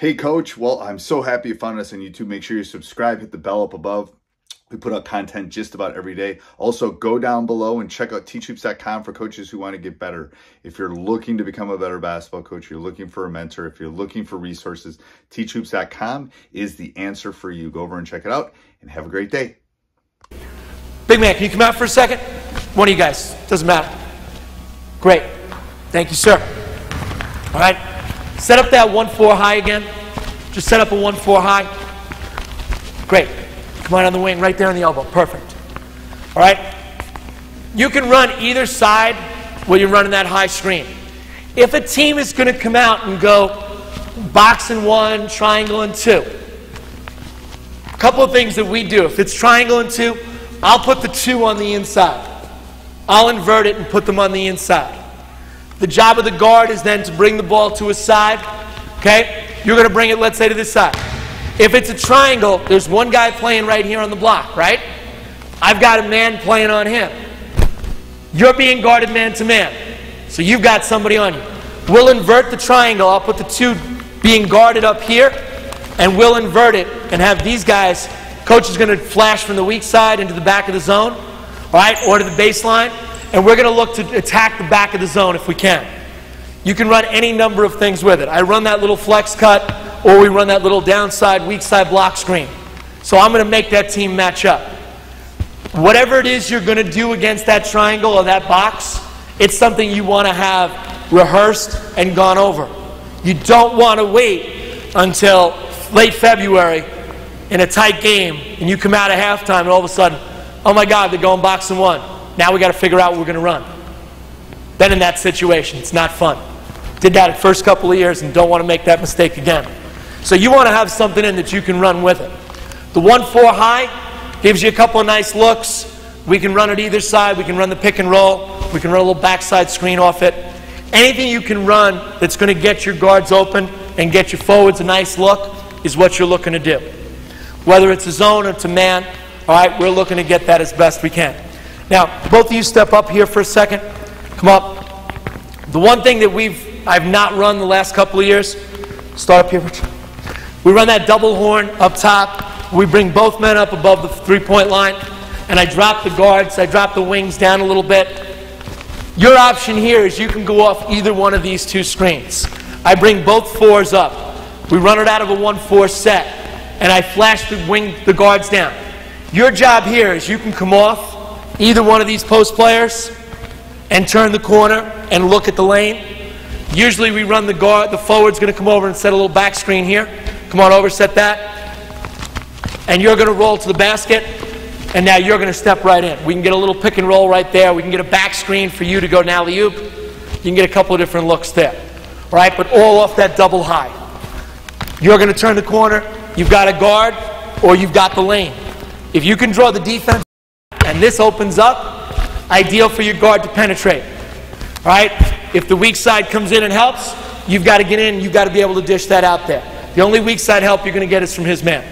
Hey coach, well, I'm so happy you found us on YouTube. Make sure you subscribe, hit the bell up above. We put out content just about every day. Also, go down below and check out teachhoops.com for coaches who want to get better. If you're looking to become a better basketball coach, you're looking for a mentor, if you're looking for resources, teachhoops.com is the answer for you. Go over and check it out and have a great day. Big man, can you come out for a second? One of you guys, doesn't matter. Great, thank you, sir. All right, set up that 1-4 high again. Just set up a 1-4 high. Great. Come on on the wing, right there on the elbow. Perfect. All right? You can run either side while you're running that high screen. If a team is going to come out and go box and one, triangle and two, a couple of things that we do. If it's triangle and two, I'll put the two on the inside. I'll invert it and put them on the inside. The job of the guard is then to bring the ball to a side. Okay? You're going to bring it, let's say, to this side. If it's a triangle, there's one guy playing right here on the block, right? I've got a man playing on him. You're being guarded man to man, so you've got somebody on you. We'll invert the triangle. I'll put the two being guarded up here, and we'll invert it and have these guys. Coach is going to flash from the weak side into the back of the zone, all right, or to the baseline, and we're going to look to attack the back of the zone if we can. You can run any number of things with it. I run that little flex cut, or we run that little downside, weak side block screen. So I'm going to make that team match up. Whatever it is you're going to do against that triangle or that box, it's something you want to have rehearsed and gone over. You don't want to wait until late February in a tight game and you come out at halftime and all of a sudden, oh my God, they're going box and one. Now we got to figure out what we're going to run. Then in that situation, it's not fun. Did that the first couple of years and don't want to make that mistake again. So you want to have something in that you can run with it. The 1-4 high gives you a couple of nice looks. We can run it either side. We can run the pick and roll. We can run a little backside screen off it. Anything you can run that's going to get your guards open and get your forwards a nice look is what you're looking to do. Whether it's a zone or it's a man, all right, we're looking to get that as best we can. Now, both of you step up here for a second. Come up. The one thing that I've not run the last couple of years, start up here. We run that double horn up top. We bring both men up above the three-point line. And I drop the guards. I drop the wings down a little bit. Your option here is you can go off either one of these two screens. I bring both fours up. We run it out of a 1-4 set. And I flash the guards down. Your job here is you can come off either one of these post players and turn the corner and look at the lane. Usually we run the guard. The forward's going to come over and set a little back screen here. Come on over, set that. And you're going to roll to the basket. And now you're going to step right in. We can get a little pick and roll right there. We can get a back screen for you to go now alley-oop. You can get a couple of different looks there. All right, but all off that double high. You're going to turn the corner. You've got a guard or you've got the lane. If you can draw the defense and this opens up, ideal for your guard to penetrate. All right, if the weak side comes in and helps, you've got to get in. You've got to be able to dish that out there. The only weak side help you're going to get is from his man.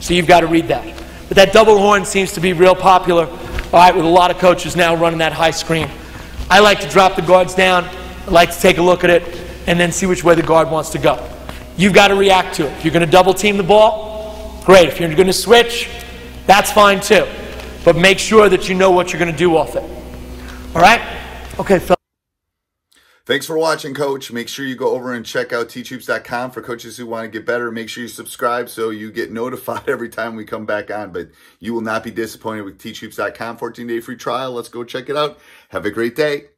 So you've got to read that. But that double horn seems to be real popular, all right, with a lot of coaches now running that high screen. I like to drop the guards down. I like to take a look at it and then see which way the guard wants to go. You've got to react to it. If you're going to double team the ball, great. If you're going to switch, that's fine too. But make sure that you know what you're going to do off it. All right? Okay, Phil. Thanks for watching, Coach. Make sure you go over and check out teachhoops.com for coaches who want to get better. Make sure you subscribe so you get notified every time we come back on. But you will not be disappointed with teachhoops.com 14-day free trial. Let's go check it out. Have a great day.